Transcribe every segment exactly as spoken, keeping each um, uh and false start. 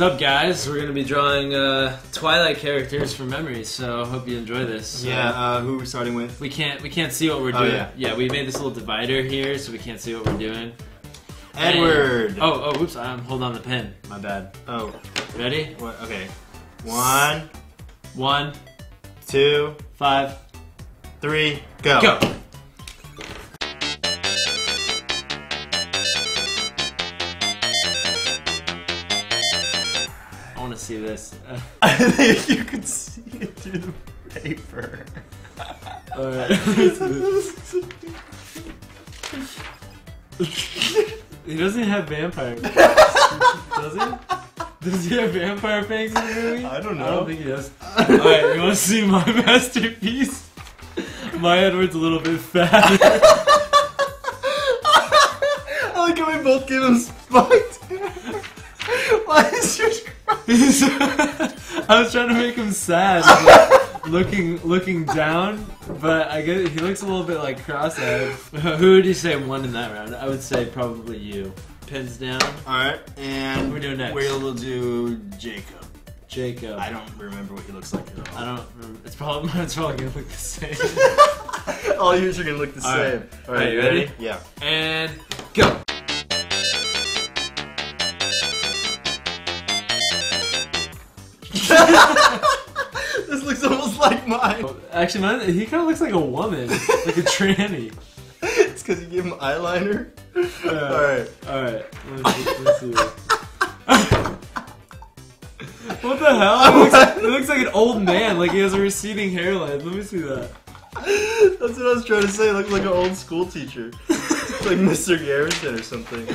What's up, guys? We're going to be drawing uh, Twilight characters from memory, so hope you enjoy this. Yeah, uh, who are we starting with? We can't we can't see what we're doing. Oh, yeah. yeah, we made this little divider here, so we can't see what we're doing. Edward! And, oh, oh, whoops, I'm holding on the pen. My bad. Oh. Ready? What? Okay. One. One. Two. Five. Three. Go. Go! See this. Uh, I think you can see it through the paper. Alright. He doesn't have vampire fangs. Does he? Does he have vampire fangs in the movie? I don't know. I don't think he does. Alright, you want to see my masterpiece? My Edward's a little bit fat. I like how we both gave him spiked hair. Why is your... I was trying to make him sad, like, looking looking down, but I guess he looks a little bit like cross-eyed. Who would you say won in that round? I would say probably you. Pins down. Alright, and what are we doing next? We'll do Jacob. Jacob. I don't remember what he looks like at all. I don't remember. It's probably, it's probably going to look the same. All yours are going to look the all same. Alright, right, you ready? ready? Yeah. And go! This looks almost like mine. Actually, mine, he kind of looks like a woman, like a tranny. It's because you gave him eyeliner. Uh, all right, all right. Let's, let's see. What the hell? It looks, it looks like an old man. Like he has a receding hairline. Let me see that. That's what I was trying to say. It looks like an old school teacher, like Mister Garrison or something.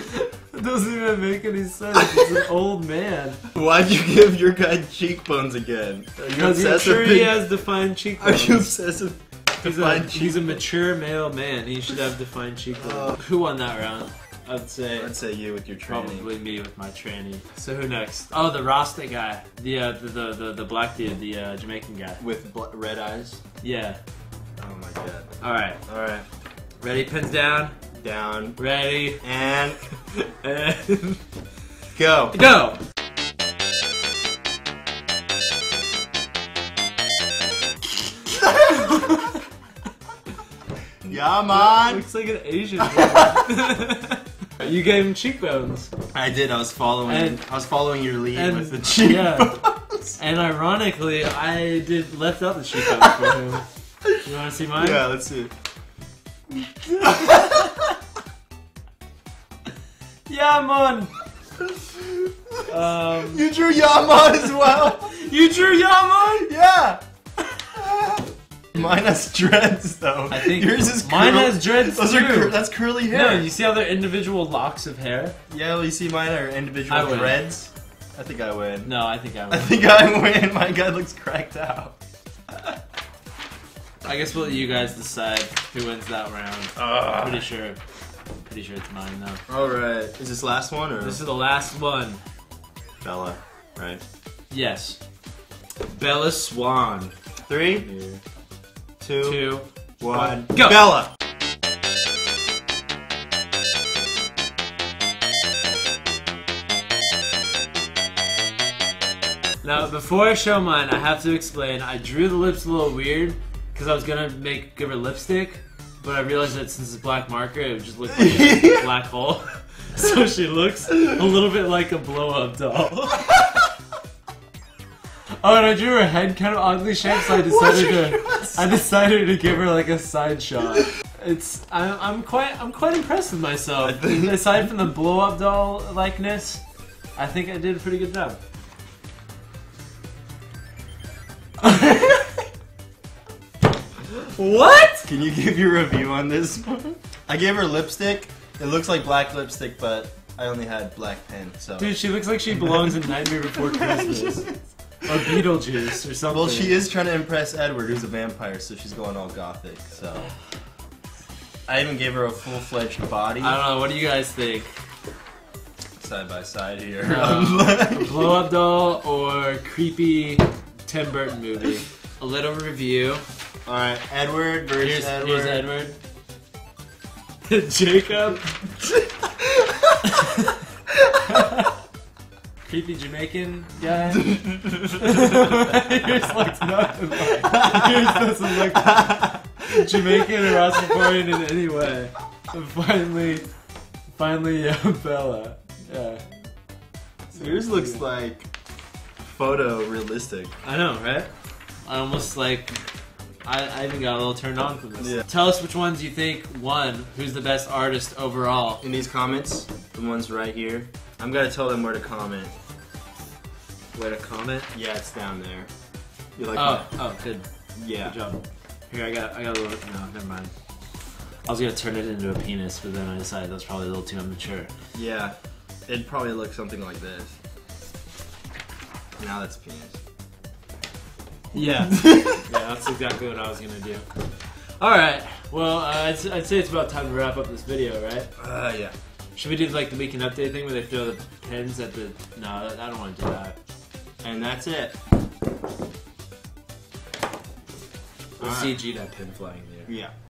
It doesn't even make any sense. It's an old man. Why'd you give your guy cheekbones again? Because you're sure he has defined cheekbones. Are you obsessed with defined cheekbones? He's a mature male man. He should have defined cheekbones. Uh, Who won that round? I'd say. I'd say you with your tranny. Probably me with my tranny. So who next? Oh, the Rasta guy. The uh, the, the the the black dude, the uh, Jamaican guy with bl red eyes. Yeah. Oh my god. All right. All right. Ready? Pins down. Down. Ready? And. And go. Go! Yamon! Looks like an Asian boy. You gave him cheekbones. I did, I was following and, I was following your lead and, with the cheekbones. Yeah. And ironically, I did left out the cheekbones for him. You wanna see mine? Yeah, let's see. Yamon! Um, you drew Yamon as well? You drew Yamon? Yeah! Mine has dreads though. I think yours is mine has dreads Those too. Are that's curly hair. No, you see how they're individual locks of hair? Yeah, well you see mine are individual I dreads. I think I win. No, I think I win. I think I win. My guy looks cracked out. I guess we'll let you guys decide who wins that round. Uh. I'm pretty sure. I'm pretty sure it's mine though. Alright. Is this last one or? This is the last one. Bella, right? Yes. Bella Swan. Three, two, two one, go! Bella! Now, before I show mine, I have to explain. I drew the lips a little weird because I was going to make give her lipstick. But I realized that since it's black marker, it would just look like a black hole. So she looks a little bit like a blow-up doll. Oh, and I drew her head kind of oddly shaped, so I decided to I decided to give her like a side shot. It's I'm I'm quite I'm quite impressed with myself. Aside from the blow-up doll likeness, I think I did a pretty good job. What? Can you give your review on this one? I gave her lipstick. It looks like black lipstick, but I only had black pen, so... Dude, she looks like she belongs in Nightmare Before Christmas. Or Beetlejuice, or something. Well, she is trying to impress Edward, who's a vampire, so she's going all gothic, so... I even gave her a full-fledged body. I don't know, what do you guys think? Side by side here. Um, like... Blow-up doll or creepy Tim Burton movie? A little review. Alright, Edward versus here's, Edward. Here's Edward. Jacob. creepy Jamaican guy. You're just like, nothing. Here's this like Jamaican or Rastafarian in any way. And finally, finally, yeah, Bella. Yeah. So yours looks like photorealistic. I know, right? I almost like. I, I even got a little turned on from this. Yeah. Tell us which ones you think won. Who's the best artist overall? In these comments, the ones right here, I'm gonna tell them where to comment. Where to comment? Yeah, it's down there. You like oh, that? Oh, good. Yeah. Good job. Here, I got, I got a little. No, never mind. I was gonna turn it into a penis, but then I decided that's probably a little too immature. Yeah, it'd probably look something like this. Now that's a penis. Yeah, yeah, that's exactly what I was gonna do. All right, well, uh, I'd, I'd say it's about time to wrap up this video, right? Uh, yeah. Should we do like the weekend update thing where they throw the pins at the? No, I don't want to do that. And that's it. We'll right. C G that pin flying there. Yeah.